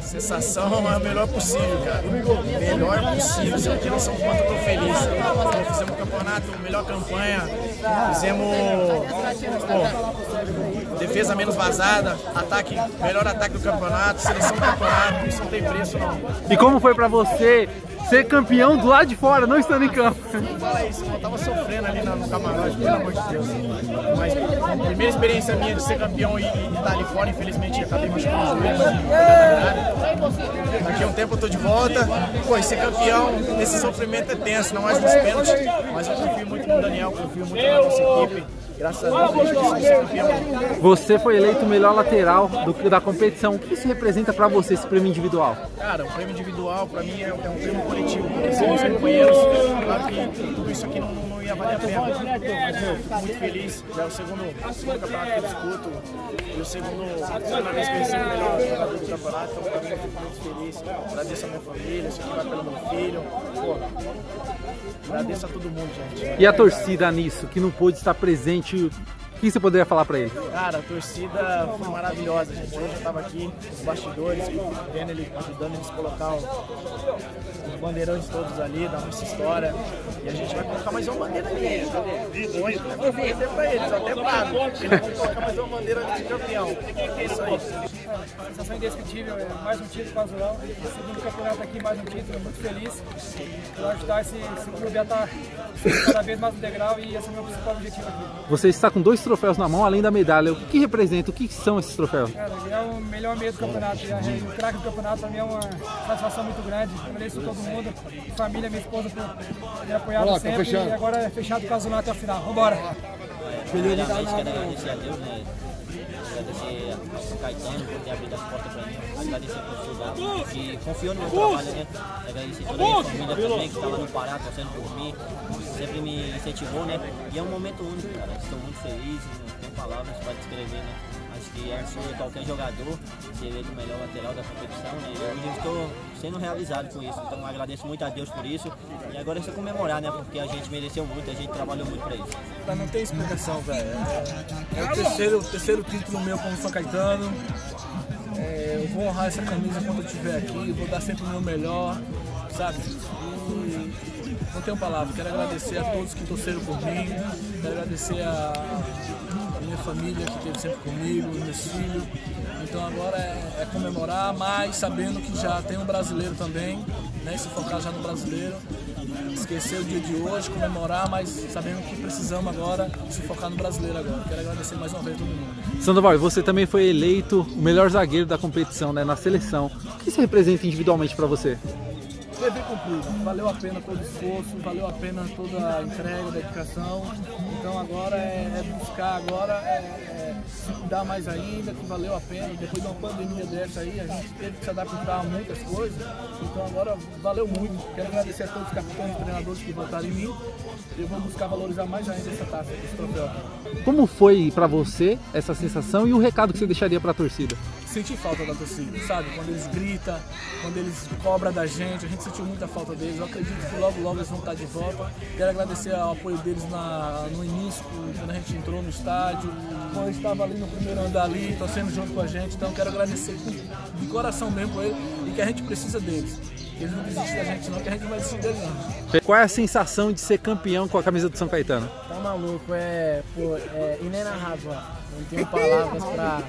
Sensação é a melhor possível, cara. Melhor possível. Você tem noção do quanto eu tô feliz. Então, fizemos um campeonato, melhor campanha. Fizemos defesa menos vazada, ataque, melhor ataque do campeonato, seleção do campeonato. Isso não tem preço, não. E como foi pra você ser campeão do lado de fora, não estando em campo? Não fala isso, eu tava sofrendo ali no camarote, pelo amor de Deus. Mas a primeira experiência minha de ser campeão e estar ali fora, infelizmente, acabei machucando o joelho. Daqui a um tempo eu tô de volta. Pô, e ser campeão, esse sofrimento é tenso, não mais dos pênaltis. Mas eu confio muito no Daniel, confio muito na nossa equipe. Graças a Deus, eu consegui ser campeão. Você foi eleito o melhor lateral da competição. O que isso representa pra você, esse prêmio individual? Cara, o prêmio individual pra mim é um prêmio coletivo, porque são meus companheiros. Claro que tudo isso aqui não ia valer a pena, mas eu fico muito feliz. Já é o segundo campeonato que eu disputo, e o segunda vez que eu recebo o melhor jogador do campeonato, então pra mim eu fico muito feliz. Agradeço a minha família, isso aqui vai pelo meu filho. Pô, agradeço a todo mundo, gente. E a torcida nisso, que não pôde estar presente, o que você poderia falar para ele? Cara, a torcida foi maravilhosa, gente. Hoje eu estava aqui nos bastidores, vendo ele, ajudando eles a colocar os bandeirões todos ali, da nossa história. E a gente vai colocar mais uma bandeira ali. Hoje vai fazer para eles, até pago. Eles vão colocar mais uma bandeira ali de campeão. É isso aí. Uma sensação indescritível, mais um título para o Azulão. Segundo campeonato aqui, mais um título, muito feliz por ajudar esse clube a estar cada vez mais no degrau, e esse é o meu principal objetivo aqui. Você está com 2 troféus na mão, além da medalha. O que representa? O que são esses troféus? Cara, é o melhor meio do campeonato, o craque do campeonato também é uma satisfação muito grande. Agradeço a todo mundo, a família, minha esposa por ter apoiado. Olá, sempre, tá, e agora é fechado o Azulão até o final. Vambora! Agradecer ao Caetano por ter abrido as portas para mim, agradecer ao professor que confiou no meu trabalho, né? Agradecer toda a minha família também, que estava no Pará torcendo por mim, sempre me incentivou, né? E é um momento único, cara. Estou muito feliz, não tem palavras para descrever, né? Acho que é um sonho de qualquer jogador ser eleito o melhor lateral da competição, né? E eu estou sendo realizado com isso, então agradeço muito a Deus por isso. E agora é só comemorar, né? Porque a gente mereceu muito, a gente trabalhou muito para isso. Não tem explicação, velho. É o terceiro título meu como São Caetano. Eu vou honrar essa camisa quando eu estiver aqui, vou dar sempre o meu melhor, sabe? E não tenho palavra, quero agradecer a todos que torceram por mim, quero agradecer a minha família que esteve sempre comigo, meus filhos. Então agora é comemorar, mas sabendo que já tem um brasileiro também, né? Se focar já no brasileiro, esquecer o dia de hoje, comemorar, mas sabendo que precisamos agora se focar no brasileiro agora. Quero agradecer mais uma vez a todo mundo. Sandoval, você também foi eleito o melhor zagueiro da competição, né? Na seleção. O que isso representa individualmente para você? Dever cumprido. Valeu a pena todo o esforço, valeu a pena toda a entrega, dedicação. Então agora é buscar, agora se cuidar mais ainda, que valeu a pena. Depois de uma pandemia dessa aí, a gente teve que se adaptar a muitas coisas. Então agora valeu muito. Quero agradecer a todos os capitães e treinadores que votaram em mim. Eu vou buscar valorizar mais ainda essa taça, esse troféu. Como foi para você essa sensação e o recado que você deixaria para a torcida? Senti falta da torcida, sabe? Quando eles gritam, quando eles cobram da gente, a gente sentiu muita falta deles. Eu acredito que logo, logo eles vão estar de volta. Quero agradecer ao apoio deles no início, quando a gente entrou no estádio, quando eles estavam ali no primeiro andar ali, torcendo junto com a gente. Então quero agradecer de coração mesmo por eles, e que a gente precisa deles. Eles não desistem da gente não, que a gente não vai desistir deles não. Qual é a sensação de ser campeão com a camisa do São Caetano? Tá maluco, é inenarrável. Não tenho palavras pra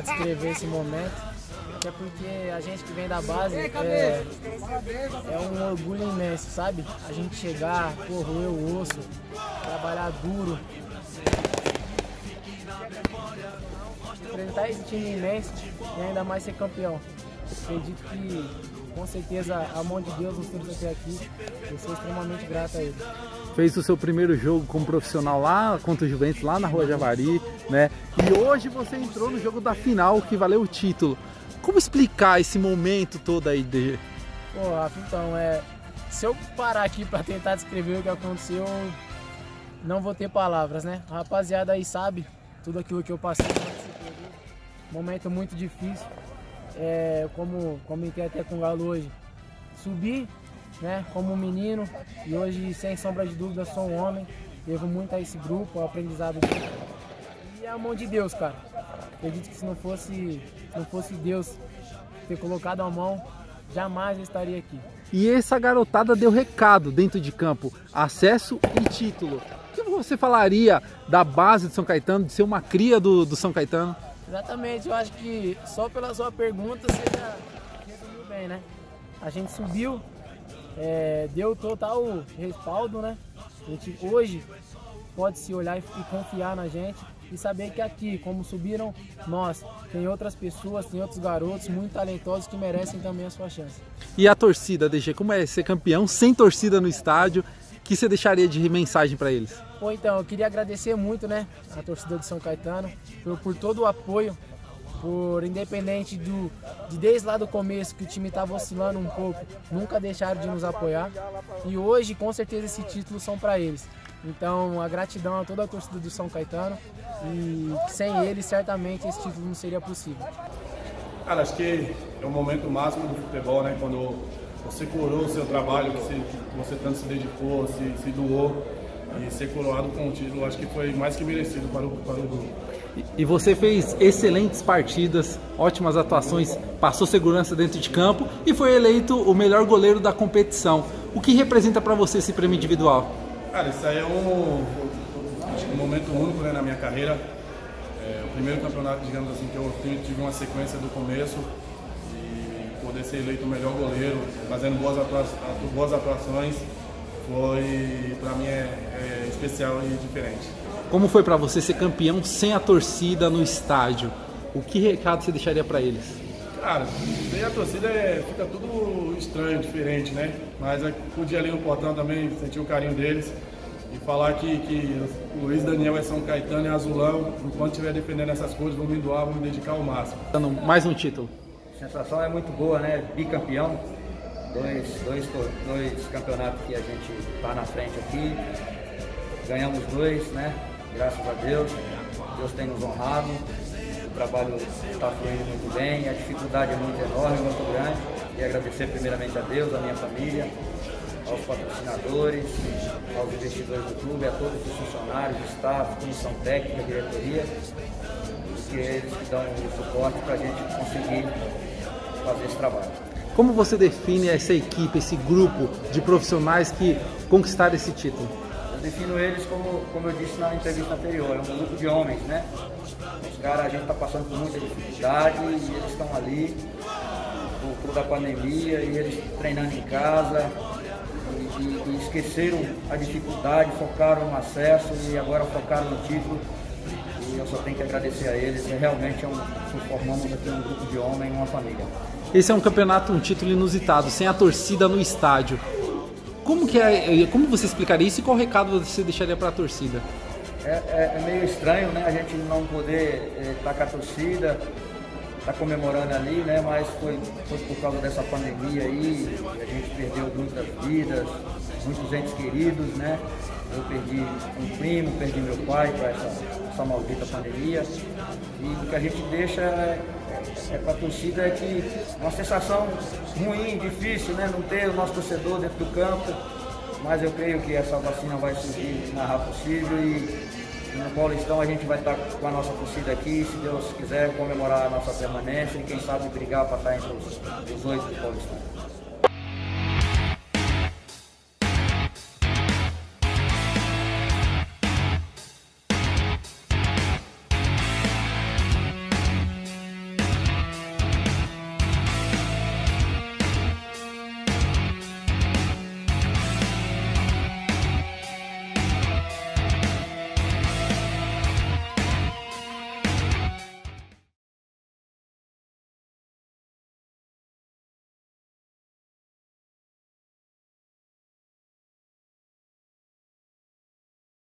descrever esse momento, até porque a gente que vem da base é um orgulho imenso, sabe? A gente chegar, correr o osso, trabalhar duro, enfrentar esse time imenso e ainda mais ser campeão. Acredito que, com certeza, a mão de Deus nos trouxe até aqui. Eu sou extremamente grato a ele. Fez o seu primeiro jogo como profissional lá contra o Juventus, lá na Rua Javari, né? E hoje você entrou no jogo da final, que valeu o título. Como explicar esse momento todo aí, DG? Pô, Raf, então, se eu parar aqui para tentar descrever o que aconteceu, não vou ter palavras, né? A rapaziada aí sabe tudo aquilo que eu passei. Momento muito difícil. Como comentei até com o Galo hoje, subi, né, como um menino, e hoje, sem sombra de dúvida, sou um homem. Devo muito a esse grupo, ao aprendizado dele. E a mão de Deus, cara. Acredito que se não fosse Deus ter colocado a mão, jamais eu estaria aqui. E essa garotada deu recado dentro de campo, acesso e título. O que você falaria da base de São Caetano, de ser uma cria do São Caetano? Exatamente, eu acho que só pela sua pergunta você já resumiu bem, né? A gente subiu, deu total respaldo, né? A gente hoje pode se olhar e confiar na gente e saber que aqui, como subiram nós, tem outras pessoas, tem outros garotos muito talentosos que merecem também a sua chance. E a torcida, DG, como é ser campeão sem torcida no estádio? O que você deixaria de mensagem para eles? Bom, então, eu queria agradecer muito, né, a torcida de São Caetano por todo o apoio, independente desde lá do começo que o time estava oscilando um pouco, nunca deixaram de nos apoiar. E hoje, com certeza, esse título são para eles. Então, a gratidão a toda a torcida do São Caetano, e sem eles, certamente, esse título não seria possível. Cara, acho que é o momento máximo do futebol, né, quando você coroou o seu trabalho, que você tanto se dedicou, se doou, e ser coroado com o título, acho que foi mais que merecido para o grupo. E você fez excelentes partidas, ótimas atuações, passou segurança dentro de campo e foi eleito o melhor goleiro da competição. O que representa para você esse prêmio individual? Cara, isso aí é um momento único, né, na minha carreira. É o primeiro campeonato, digamos assim, que eu tive uma sequência do começo, poder ser eleito o melhor goleiro, fazendo boas atuações, foi, pra mim, é especial e diferente. Como foi pra você ser campeão sem a torcida no estádio? O que recado você deixaria pra eles? Cara, sem a torcida fica tudo estranho, diferente, né? Mas eu podia ali no portão também, sentir o carinho deles e falar que o Luiz Daniel é São Caetano e Azulão, enquanto estiver defendendo essas coisas, vou me doar, vou me dedicar ao máximo. Mais um título. A sensação é muito boa, né? Bicampeão, dois campeonatos que a gente está na frente aqui, ganhamos dois, né? Graças a Deus, Deus tem nos honrado, o trabalho está fluindo muito bem, a dificuldade é muito enorme, muito grande, e agradecer primeiramente a Deus, à minha família, aos patrocinadores, aos investidores do clube, a todos os funcionários, staff, comissão técnica, diretoria, que eles dão o suporte para a gente conseguir fazer esse trabalho. Como você define essa equipe, esse grupo de profissionais que conquistaram esse título? Eu defino eles como eu disse na entrevista anterior, é um grupo de homens, né? Os caras, a gente está passando por muita dificuldade e eles estão ali por toda a pandemia e eles treinando em casa e esqueceram a dificuldade, focaram no acesso e agora focaram no título. E eu só tenho que agradecer a eles, realmente formamos aqui um grupo de homens, uma família. Esse é um campeonato, um título inusitado, sem a torcida no estádio. Como você explicaria isso e qual recado você deixaria para a torcida? É meio estranho, né? A gente não poder estar com a torcida, estar comemorando ali, né? Mas foi por causa dessa pandemia aí, a gente perdeu muitas vidas, muitos entes queridos, né? Eu perdi um primo, perdi meu pai para essa maldita pandemia. E o que a gente deixa para a torcida é que uma sensação ruim, difícil, né? Não ter o nosso torcedor dentro do campo. Mas eu creio que essa vacina vai surgir o mais rápido possível. E no Paulistão a gente vai estar com a nossa torcida aqui, se Deus quiser, comemorar a nossa permanência e quem sabe brigar para estar entre os 8 do Paulistão.